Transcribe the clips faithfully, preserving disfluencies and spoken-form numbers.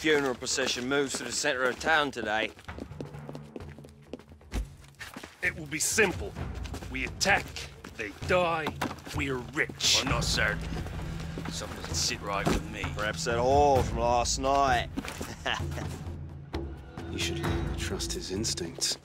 funeral procession moves to the center of town today. It will be simple. We attack, they die, we are rich. I'm not certain. Something doesn't sit right with me. Perhaps that all from last night. You should trust his instincts.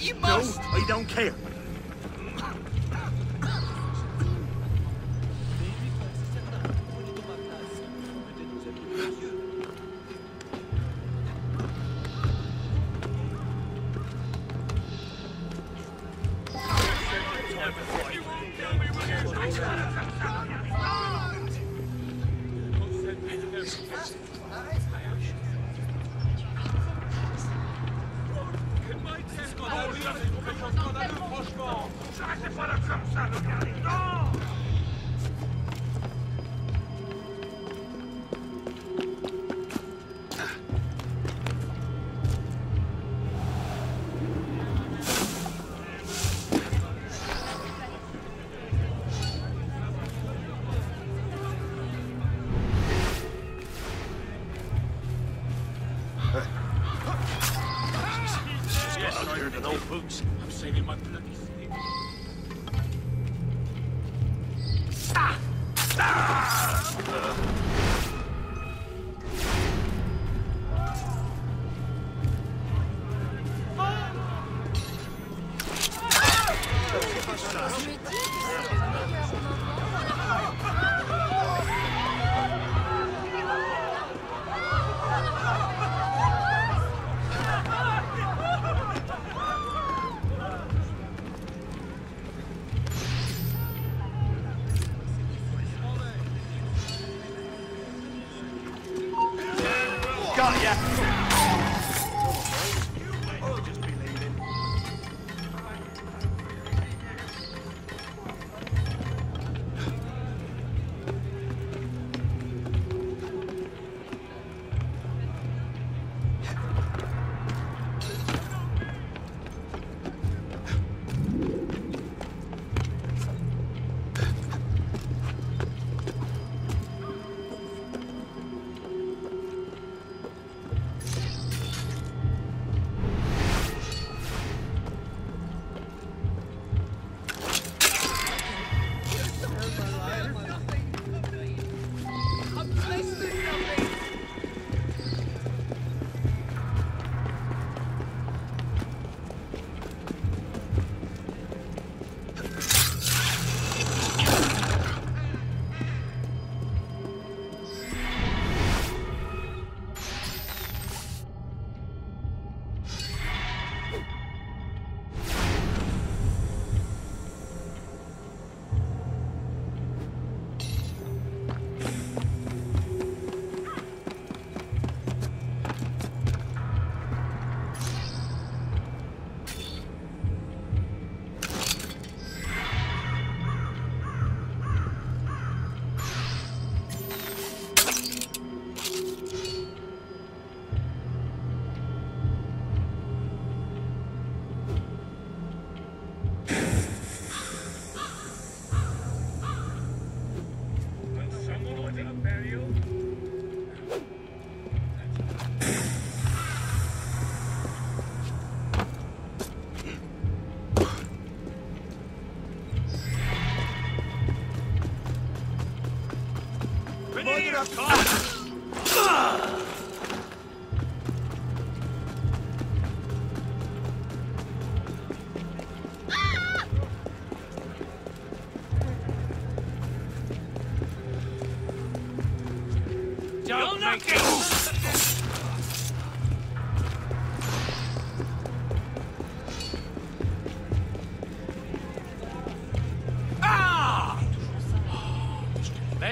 You must. No, I don't care.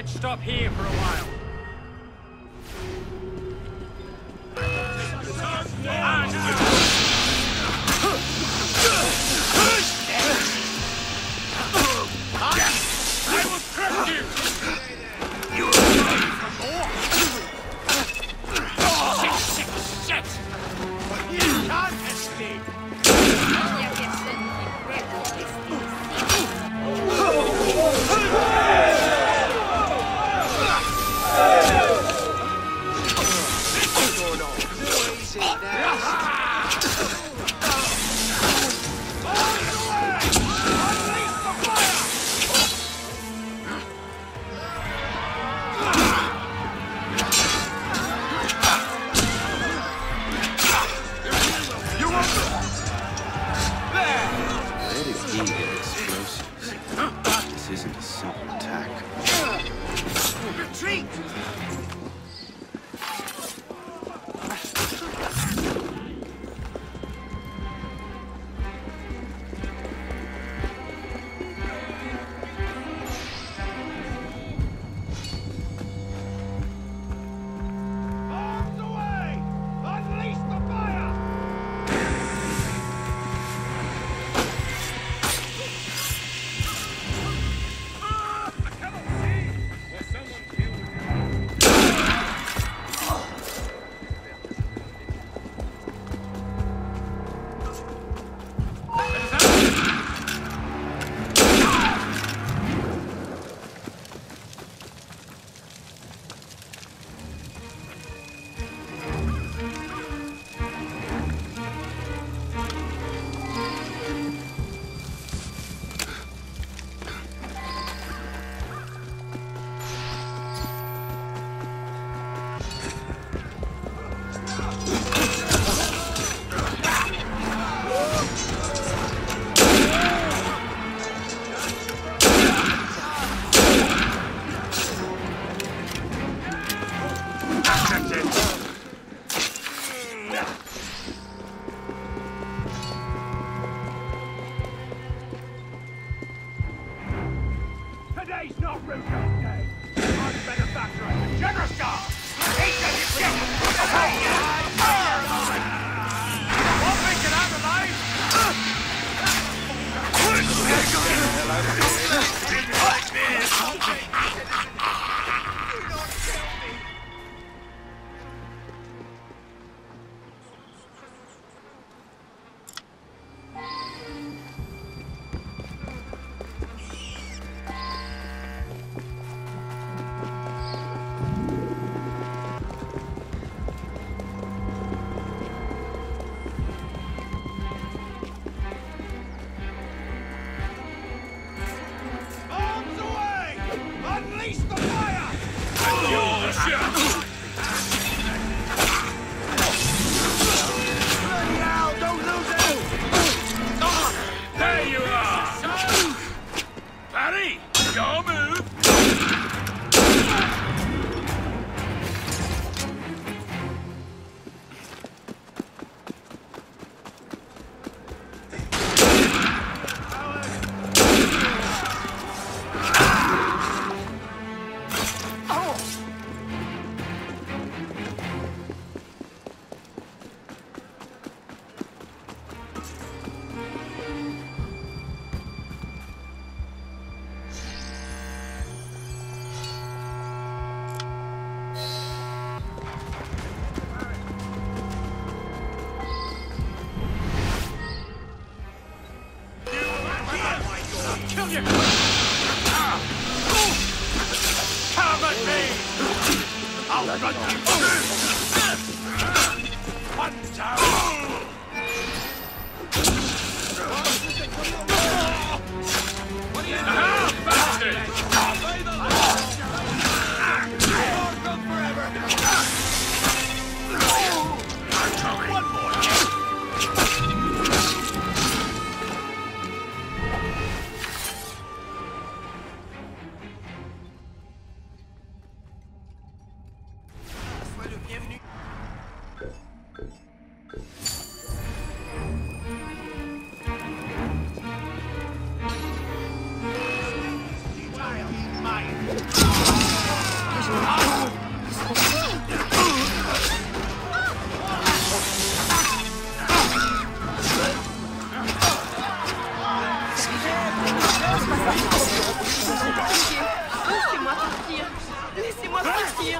Stop here for a while. I will crush you. You will die for more. Shit, shit, shit. You can't escape. What do you know? Bastard! partir.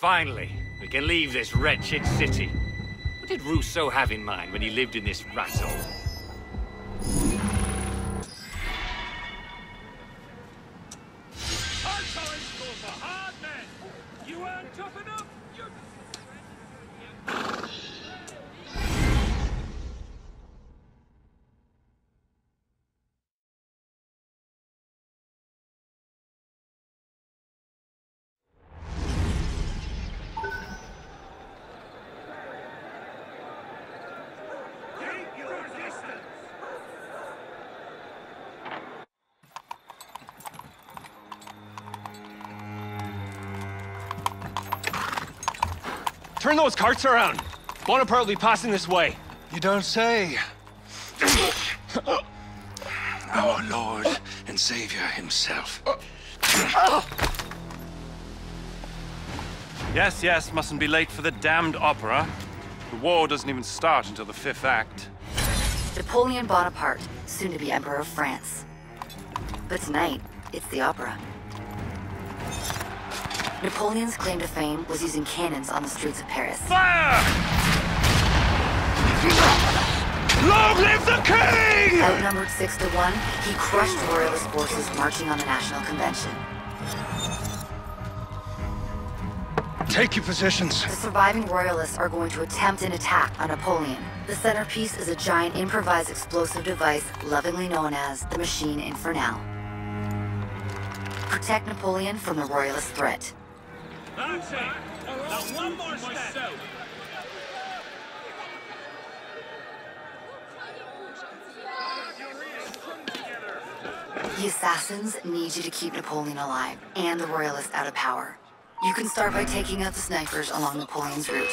Finally, we can leave this wretched city. What did Rousseau have in mind when he lived in this rat hole? Turn those carts around. Bonaparte will be passing this way. You don't say. Our Lord and Savior himself. Yes, yes, mustn't be late for the damned opera. The war doesn't even start until the fifth act. Napoleon Bonaparte, soon to be Emperor of France. But tonight, it's the opera. Napoleon's claim to fame was using cannons on the streets of Paris. Fire! Long live the king! Outnumbered six to one, he crushed royalist forces marching on the National Convention. Take your positions. The surviving royalists are going to attempt an attack on Napoleon. The centerpiece is a giant improvised explosive device lovingly known as the Machine Infernale. Protect Napoleon from the royalist threat. That's it. Now one more step. The assassins need you to keep Napoleon alive and the royalists out of power. You can start by taking out the snipers along Napoleon's route.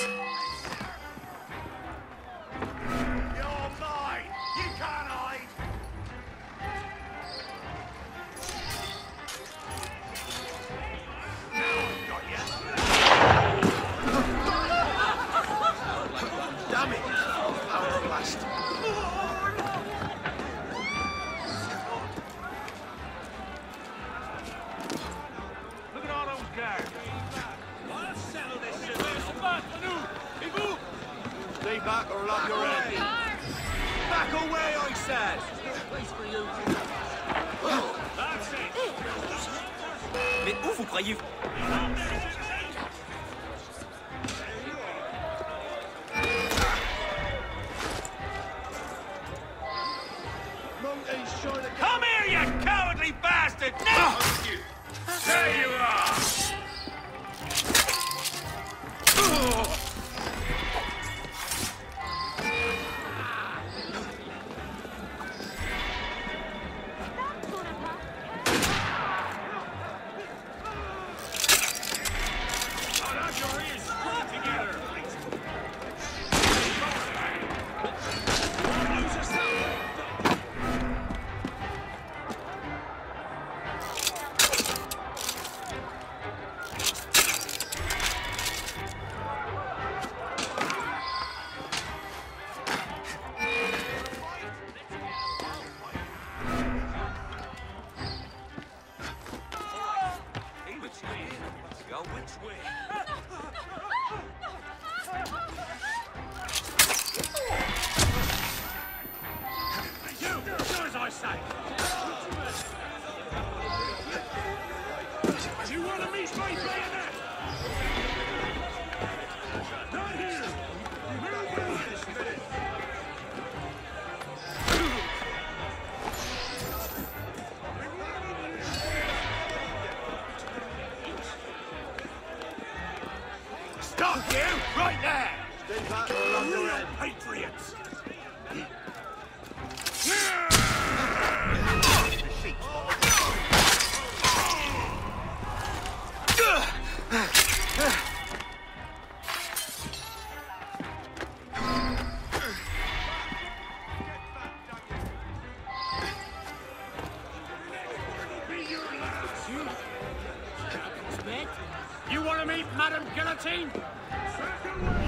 You want to meet Madame Guillotine? Now!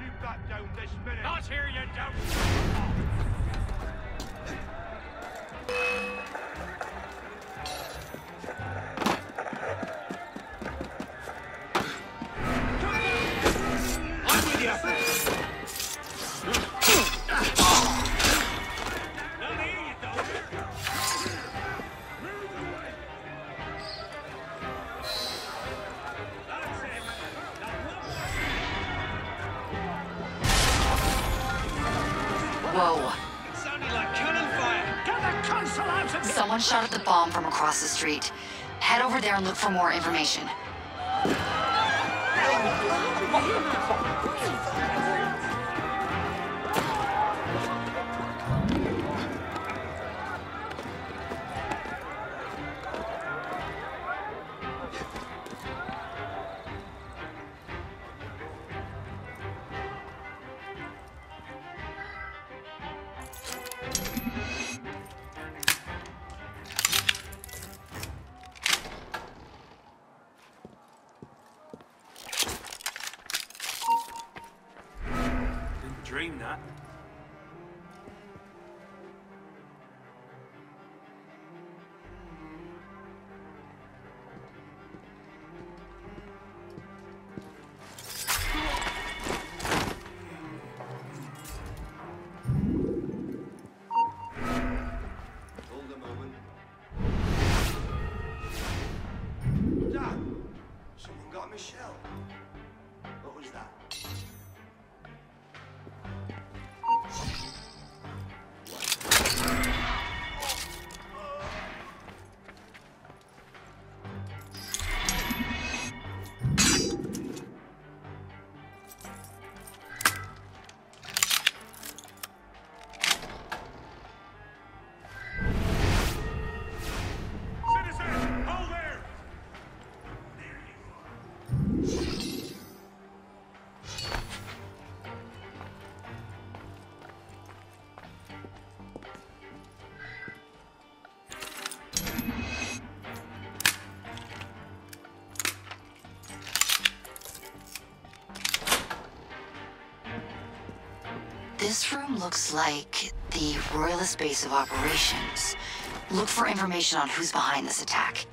You back down this minute! Not here, you don't! Whoa. It sounded like cannon fire. Get the consul out of here! Someone shot at the bomb from across the street. Head over there and look for more information. This room looks like the Royalist base of operations. Look for information on who's behind this attack.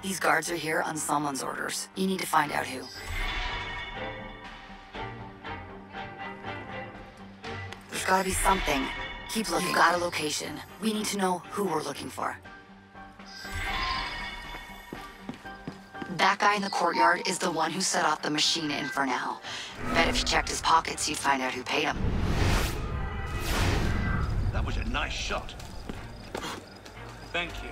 These guards are here on someone's orders. You need to find out who. There's gotta be something. Keep looking. You got a location. We need to know who we're looking for. That guy in the courtyard is the one who set off the Machine Infernale. Bet if you checked his pockets, you'd find out who paid him. That was a nice shot. Thank you.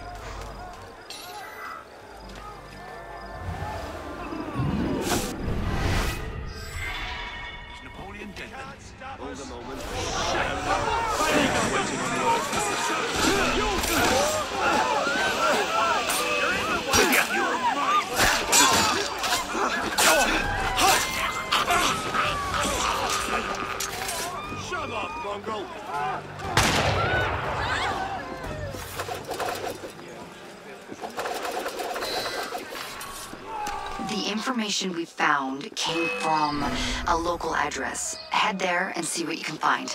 The information we found came from a local address. Head there and see what you can find.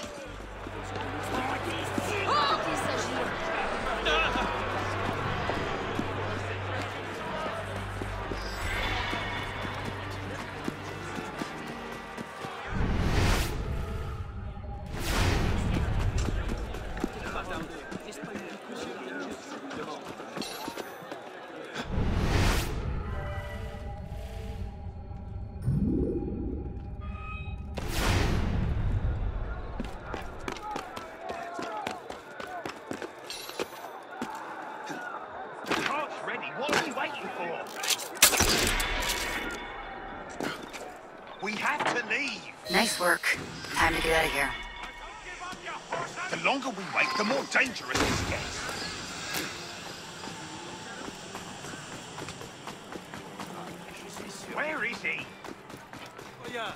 Nice work. Time to get out of here. The longer we wait, the more dangerous this gets. Where is he? Regarde,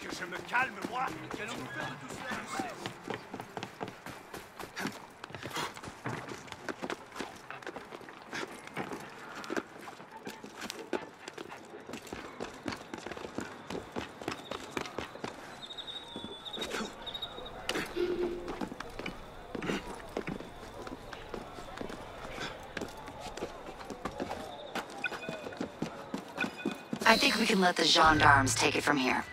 que je me calme, moi. Qu'allons-nous faire de tout cela? I think we can let the gendarmes take it from here.